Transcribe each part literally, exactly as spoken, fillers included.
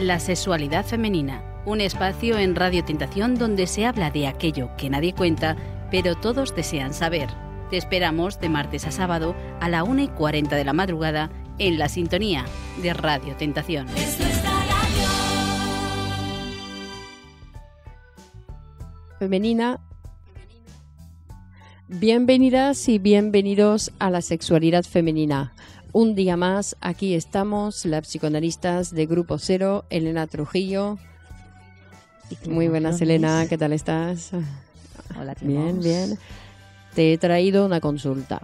La sexualidad femenina, un espacio en Radio Tentación donde se habla de aquello que nadie cuenta, pero todos desean saber. Te esperamos de martes a sábado a la una y cuarenta de la madrugada en la sintonía de Radio Tentación. Femenina. Bienvenidas y bienvenidos a la sexualidad femenina. Un día más, aquí estamos, las psicoanalistas de Grupo Cero, Helena Trujillo. Muy buenas, Helena, ¿qué tal estás? Hola, Clémence. Bien, bien. Te he traído una consulta.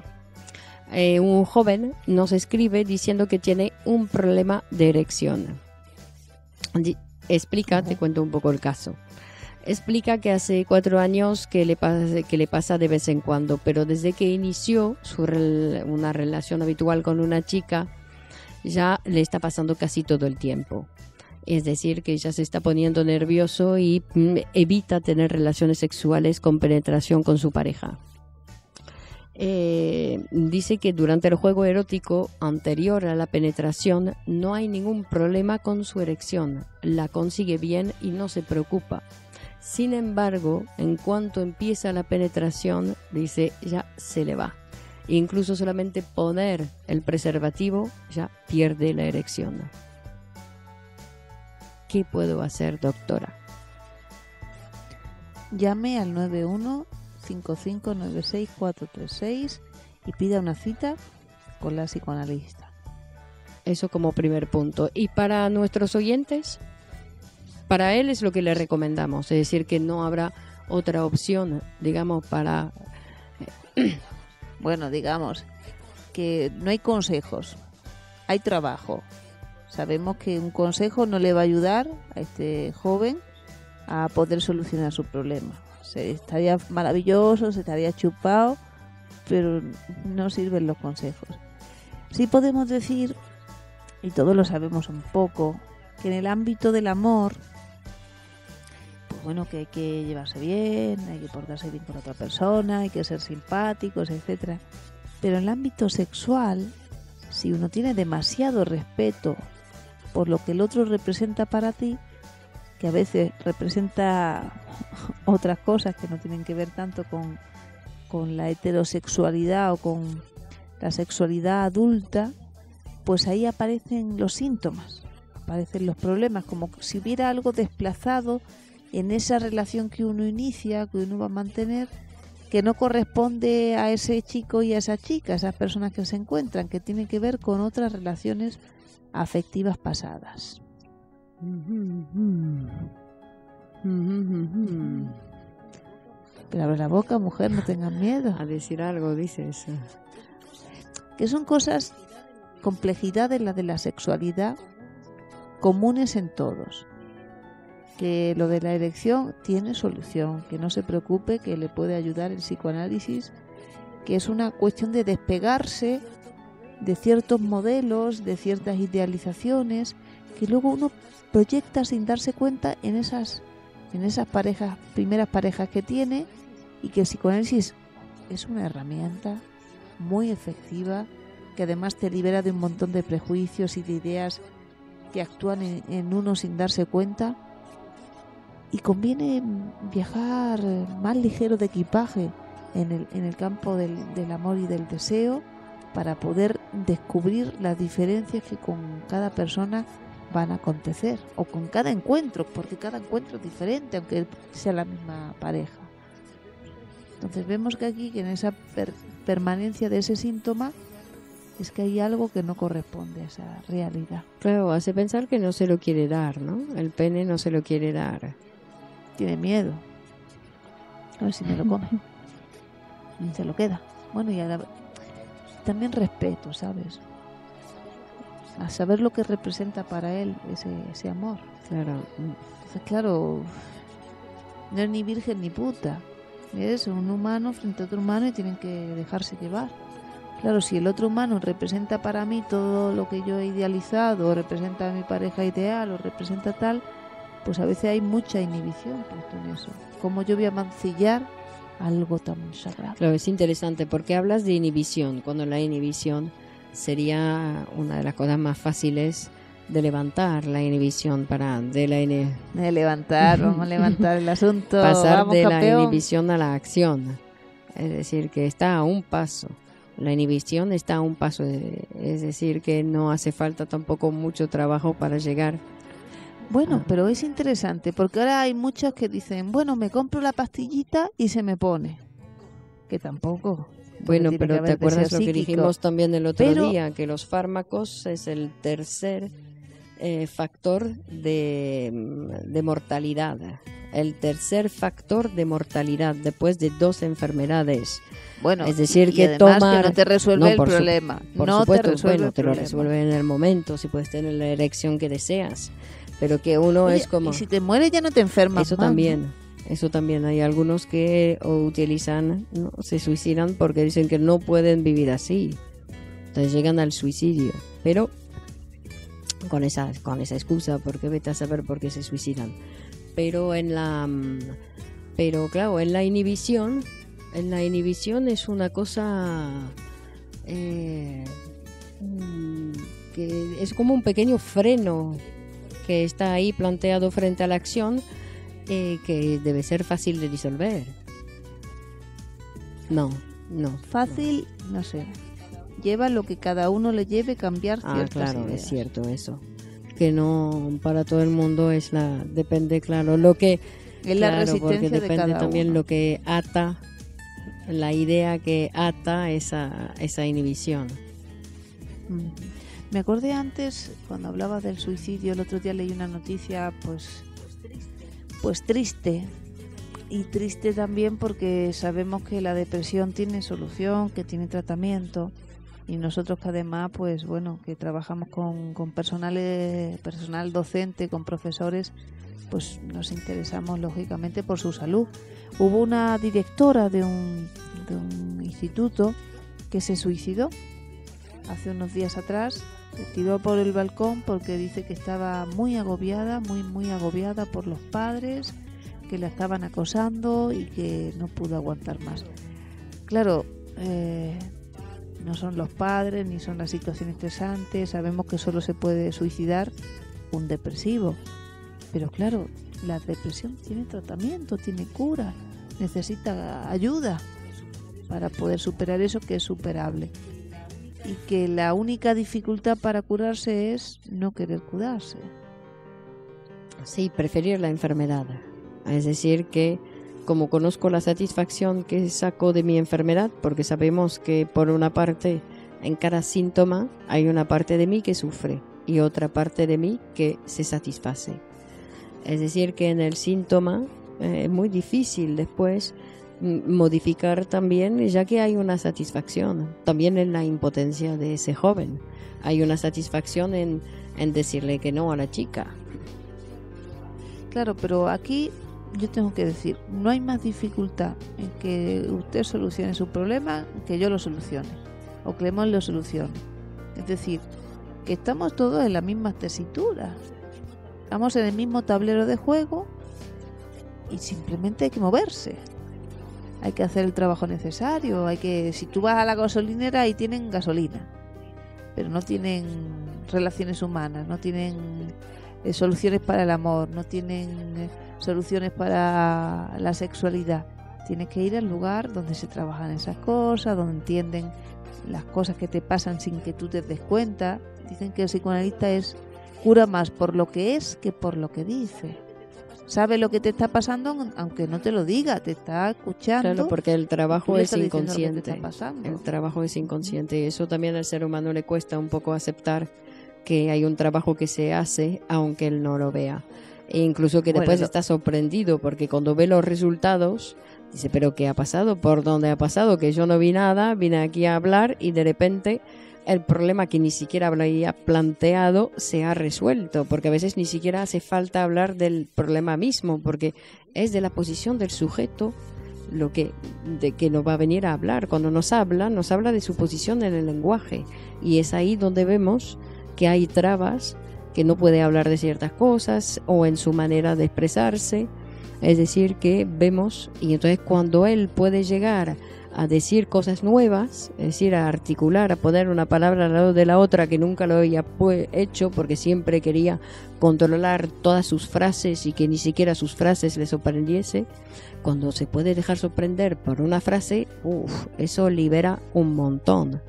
Eh, un joven nos escribe diciendo que tiene un problema de erección. Explica, te cuento un poco el caso. Explica que hace cuatro años que le, pasa, que le pasa de vez en cuando, pero desde que inició su rel, una relación habitual con una chica, ya le está pasando casi todo el tiempo. Es decir, que ya se está poniendo nervioso y mm, evita tener relaciones sexuales con penetración con su pareja. Eh, dice que durante el juego erótico anterior a la penetración no hay ningún problema con su erección, la consigue bien y no se preocupa. Sin embargo, en cuanto empieza la penetración, dice, ya se le va. Incluso solamente poner el preservativo ya pierde la erección. ¿Qué puedo hacer, doctora? Llame al nueve uno cinco cinco nueve seis cuatro tres seis y pida una cita con la psicoanalista. Eso como primer punto. ¿Y para nuestros oyentes? Para él es lo que le recomendamos, es decir, que no habrá otra opción, digamos, para... Bueno, digamos que no hay consejos, hay trabajo. Sabemos que un consejo no le va a ayudar a este joven a poder solucionar su problema. Se estaría maravilloso, se estaría chupado, pero no sirven los consejos. Sí podemos decir, y todos lo sabemos un poco, que en el ámbito del amor... Bueno, que hay que llevarse bien, hay que portarse bien con otra persona, hay que ser simpáticos, etcétera. Pero en el ámbito sexual, si uno tiene demasiado respeto por lo que el otro representa para ti, que a veces representa otras cosas que no tienen que ver tanto con, con la heterosexualidad o con la sexualidad adulta, pues ahí aparecen los síntomas, aparecen los problemas, como si hubiera algo desplazado en esa relación que uno inicia, que uno va a mantener, que no corresponde a ese chico y a esa chica, esas personas que se encuentran, que tienen que ver con otras relaciones afectivas pasadas. Pero abre la boca, mujer, no tengas miedo. A decir algo, dices. Que son cosas, complejidades, la de la sexualidad, comunes en todos. Que lo de la erección tiene solución, que no se preocupe, que le puede ayudar el psicoanálisis, que es una cuestión de despegarse de ciertos modelos, de ciertas idealizaciones, que luego uno proyecta sin darse cuenta en esas, en esas parejas, primeras parejas que tiene, y que el psicoanálisis es una herramienta muy efectiva, que además te libera de un montón de prejuicios y de ideas que actúan en, en uno sin darse cuenta. Y conviene viajar más ligero de equipaje en el, en el campo del, del amor y del deseo, para poder descubrir las diferencias que con cada persona van a acontecer, o con cada encuentro, porque cada encuentro es diferente, aunque sea la misma pareja. Entonces vemos que aquí, que en esa per- permanencia de ese síntoma, es que hay algo que no corresponde a esa realidad. Claro, hace pensar que no se lo quiere dar, ¿no? El pene no se lo quiere dar. Tiene miedo. A ver si me lo come. Se lo queda. Bueno, y ahora... También respeto, ¿sabes? A saber lo que representa para él ese, ese amor. Claro. Entonces, claro, no es ni virgen ni puta. Es un humano frente a otro humano y tienen que dejarse llevar. Claro, si el otro humano representa para mí todo lo que yo he idealizado, o representa a mi pareja ideal, o representa tal, pues a veces hay mucha inhibición en eso. ¿Cómo yo voy a mancillar algo tan sagrado? Claro, es interesante porque hablas de inhibición, cuando la inhibición sería una de las cosas más fáciles de levantar la inhibición para de la in... de levantar vamos a levantar el asunto, pasar vamos, de campeón. La inhibición a la acción, es decir, que está a un paso. La inhibición está a un paso, es decir, que no hace falta tampoco mucho trabajo para llegar. Bueno, ah. pero es interesante, porque ahora hay muchos que dicen, bueno, me compro la pastillita y se me pone. Que tampoco. Bueno, pero ¿te acuerdas lo que dijimos también el otro pero, día? Que los fármacos es el tercer eh, factor de, de mortalidad. El tercer factor de mortalidad después de dos enfermedades. Bueno, es decir, que además tomar, que no te resuelve no, el por problema. Su, por no supuesto, te resuelve bueno, el te lo problema. Resuelve en el momento, si puedes tener la erección que deseas. Pero que uno Oye, es como... Y si te mueres ya no te enfermas. Eso más, también. ¿No? Eso también, hay algunos que utilizan, ¿no? se suicidan porque dicen que no pueden vivir así. Entonces llegan al suicidio, pero con esa con esa excusa, porque vete a saber por qué se suicidan. Pero en la pero claro, en la inhibición, en la inhibición es una cosa eh, que es como un pequeño freno que está ahí planteado frente a la acción. Eh, que debe ser fácil de disolver. No, no. Fácil, no, no sé. Lleva lo que cada uno le lleve, cambiar ah, ciertas claro, ideas. Es cierto eso. Que no para todo el mundo es la depende claro lo que es la claro, resistencia porque depende de cada también uno. Lo que ata la idea que ata esa esa inhibición. Mm. Me acordé antes cuando hablaba del suicidio, el otro día leí una noticia, pues Pues triste, y triste también porque sabemos que la depresión tiene solución, que tiene tratamiento, y nosotros que además, pues bueno, que trabajamos con, con personal, personal docente, con profesores, pues nos interesamos lógicamente por su salud. Hubo una directora de un, de un instituto que se suicidó hace unos días atrás. Se tiró por el balcón porque dice que estaba muy agobiada, muy, muy agobiada por los padres que la estaban acosando y que no pudo aguantar más. Claro, eh, no son los padres ni son las situaciones estresantes, sabemos que solo se puede suicidar un depresivo. Pero claro, la depresión tiene tratamiento, tiene cura, necesita ayuda para poder superar eso que es superable. Y que la única dificultad para curarse es no querer curarse. Sí, preferir la enfermedad. Es decir, que como conozco la satisfacción que saco de mi enfermedad, porque sabemos que por una parte, en cada síntoma, hay una parte de mí que sufre y otra parte de mí que se satisface. Es decir, que en el síntoma eh, es muy difícil después modificar también, ya que hay una satisfacción también en la impotencia de ese joven, hay una satisfacción en, en decirle que no a la chica. Claro, pero aquí yo tengo que decir, no hay más dificultad en que usted solucione su problema que yo lo solucione o Clémence lo solucione. Es decir, que estamos todos en la misma tesitura, estamos en el mismo tablero de juego y simplemente hay que moverse. Hay que hacer el trabajo necesario, hay que... Si tú vas a la gasolinera y tienen gasolina, pero no tienen relaciones humanas, no tienen eh, soluciones para el amor, no tienen eh, soluciones para la sexualidad. Tienes que ir al lugar donde se trabajan esas cosas, donde entienden las cosas que te pasan sin que tú te des cuenta. Dicen que el psicoanalista es cura más por lo que es que por lo que dice. Sabe lo que te está pasando, aunque no te lo diga, te está escuchando. Claro, porque el trabajo es inconsciente. El trabajo es inconsciente. Y eso también al ser humano le cuesta un poco aceptar que hay un trabajo que se hace, aunque él no lo vea. E incluso que después bueno, está sorprendido, porque cuando ve los resultados, dice, ¿pero qué ha pasado? ¿Por dónde ha pasado? Que yo no vi nada, vine aquí a hablar y de repente el problema que ni siquiera había planteado se ha resuelto, porque a veces ni siquiera hace falta hablar del problema mismo, porque es de la posición del sujeto lo que de que nos va a venir a hablar. Cuando nos habla, nos habla de su posición en el lenguaje, y es ahí donde vemos que hay trabas, que no puede hablar de ciertas cosas o en su manera de expresarse. Es decir, que vemos, y entonces cuando él puede llegar a decir cosas nuevas, es decir, a articular, a poner una palabra al lado de la otra, que nunca lo había hecho porque siempre quería controlar todas sus frases y que ni siquiera sus frases le sorprendiese. Cuando se puede dejar sorprender por una frase, uff, eso libera un montón.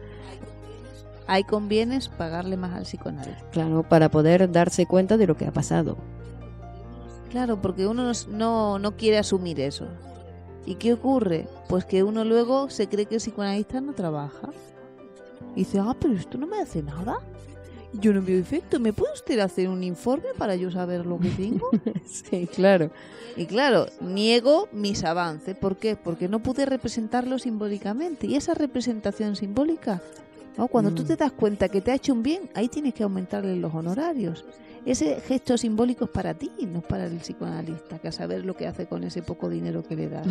Ahí conviene pagarle más al psicoanálisis. Claro, para poder darse cuenta de lo que ha pasado. Claro, porque uno no, no quiere asumir eso. ¿Y qué ocurre? Pues que uno luego se cree que el psicoanalista no trabaja. Y dice, ah, pero esto no me hace nada. Yo no veo efecto. ¿Me puede usted hacer un informe para yo saber lo que tengo? Sí, claro. Y claro, niego mis avances. ¿Por qué? Porque no pude representarlo simbólicamente. Y esa representación simbólica, ¿no? Cuando mm. tú te das cuenta que te ha hecho un bien, ahí tienes que aumentarle los honorarios. Ese gesto simbólico es para ti, no para el psicoanalista, que a saber lo que hace con ese poco dinero que le das.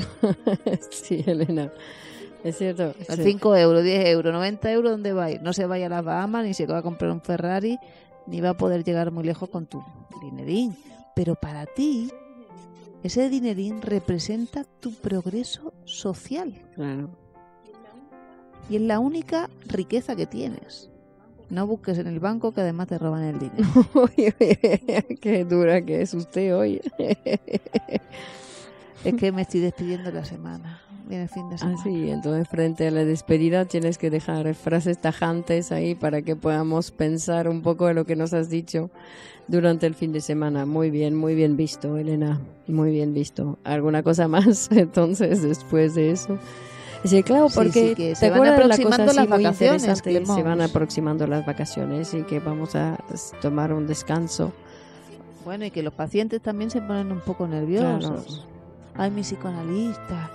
Sí, Helena, es cierto. Sí. cinco euros, diez euros, noventa euros, ¿dónde va a ir? No se vaya a las Bahamas, ni se va a comprar un Ferrari, ni va a poder llegar muy lejos con tu dinerín. Pero para ti, ese dinerín representa tu progreso social. Claro. Y es la única riqueza que tienes. No busques en el banco, que además te roban el dinero. Qué dura que es usted hoy. Es que me estoy despidiendo la semana. Viene el fin de semana. Ah, sí, entonces frente a la despedida tienes que dejar frases tajantes ahí para que podamos pensar un poco de lo que nos has dicho durante el fin de semana. Muy bien, muy bien visto, Helena. Muy bien visto. ¿Alguna cosa más entonces después de eso? Sí, claro, porque sí, sí, se van aproximando la cosa, las vacaciones, se van aproximando las vacaciones y que vamos a tomar un descanso. Bueno, y que los pacientes también se ponen un poco nerviosos. Claro. Ay, mi psicoanalista,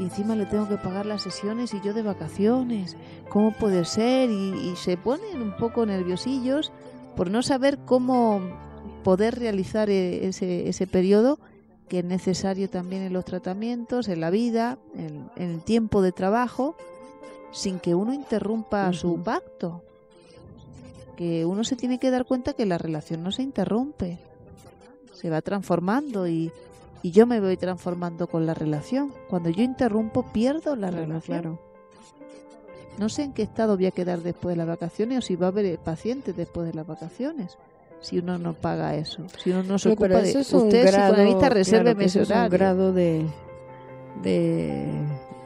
y encima le tengo que pagar las sesiones y yo de vacaciones, ¿cómo puede ser? Y, y se ponen un poco nerviosillos por no saber cómo poder realizar ese, ese periodo, que es necesario también en los tratamientos, en la vida, en, en el tiempo de trabajo, sin que uno interrumpa uh-huh. su pacto. Que uno se tiene que dar cuenta que la relación no se interrumpe, se va transformando y, y yo me voy transformando con la relación. Cuando yo interrumpo, pierdo la claro, relación. Claro. No sé en qué estado voy a quedar después de las vacaciones o si va a haber pacientes después de las vacaciones. Si uno no paga eso, si uno no se no, ocupa pero eso de... Es un usted, grado, psicoanalista, resérveme ese horario. Es un grado de, de,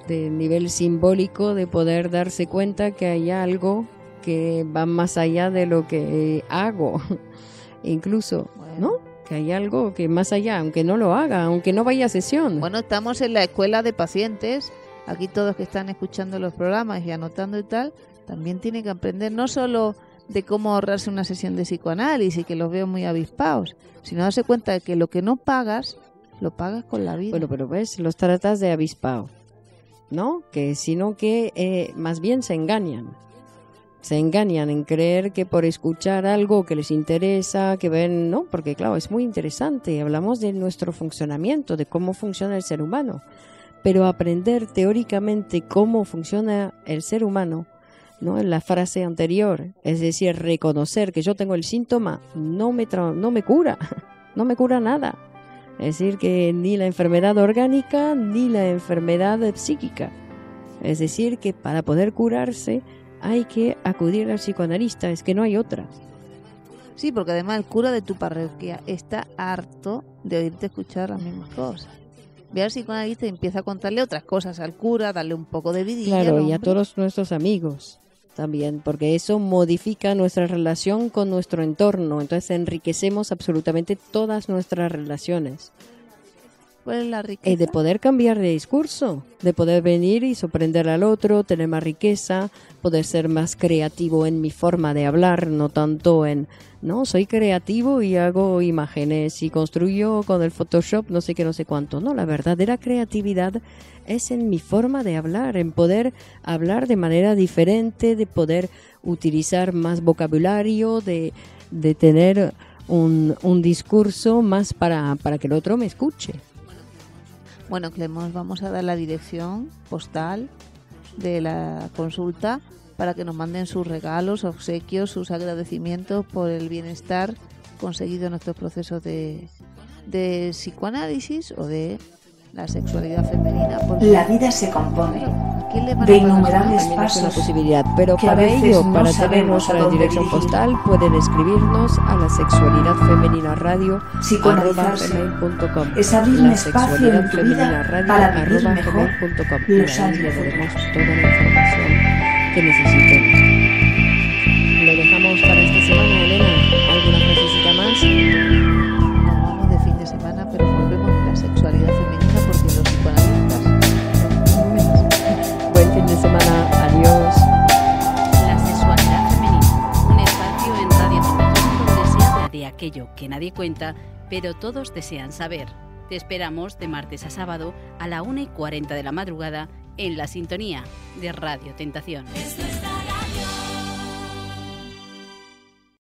de nivel simbólico de poder darse cuenta que hay algo que va más allá de lo que hago, incluso, bueno. ¿no? Que hay algo que más allá, aunque no lo haga, aunque no vaya a sesión. Bueno, estamos en la escuela de pacientes, aquí todos que están escuchando los programas y anotando y tal, también tienen que aprender no solo de cómo ahorrarse una sesión de psicoanálisis, que los veo muy avispados, sino darse cuenta de que lo que no pagas, lo pagas con la vida. Bueno, pero ves, los tratas de avispado, ¿no? Que sino que eh, más bien se engañan. Se engañan en creer que por escuchar algo que les interesa, que ven, ¿no? Porque claro, es muy interesante, hablamos de nuestro funcionamiento, de cómo funciona el ser humano, pero aprender teóricamente cómo funciona el ser humano, ¿no? En la frase anterior, es decir, reconocer que yo tengo el síntoma no me, tra- no me cura, no me cura nada. Es decir, que ni la enfermedad orgánica ni la enfermedad psíquica. Es decir, que para poder curarse hay que acudir al psicoanalista, es que no hay otra. Sí, porque además el cura de tu parroquia está harto de oírte escuchar las mismas cosas. Ve al psicoanalista y empieza a contarle otras cosas al cura, darle un poco de vidilla. Claro, y a todos nuestros amigos también, porque eso modifica nuestra relación con nuestro entorno, entonces enriquecemos absolutamente todas nuestras relaciones. ¿Cuál es la riqueza? Eh, de poder cambiar de discurso, de poder venir y sorprender al otro, tener más riqueza, poder ser más creativo en mi forma de hablar, no tanto en, no, soy creativo y hago imágenes y construyo con el Photoshop no sé qué, no sé cuánto. No, la verdadera creatividad es en mi forma de hablar, en poder hablar de manera diferente, de poder utilizar más vocabulario, de, de tener un, un discurso más para, para que el otro me escuche. Bueno, Clémence, vamos a dar la dirección postal de la consulta para que nos manden sus regalos, obsequios, sus agradecimientos por el bienestar conseguido en nuestros procesos de, de psicoanálisis o de la sexualidad femenina. Porque... La vida se compone. de innumerables pasos posibilidad. Pero para ello, para tenernos a la dirección postal, pueden escribirnos a la sexualidad femenina radio psicoanalizarse punto com. Es abrir un espacio en tu vida para vivir mejor los años de vida. Toda la información que necesiten. Lo dejamos para esta semana, Helena. ¿Alguna frasecita más? Nos vamos de fin de semana, pero volvemos a la sexualidad femenina porque los psicoanalistas. Buen fin de semana, adiós. La sexualidad femenina, un espacio en Radio Tentación donde se habla de aquello que nadie cuenta, pero todos desean saber. Te esperamos de martes a sábado a la una y cuarenta de la madrugada en la sintonía de Radio Tentación.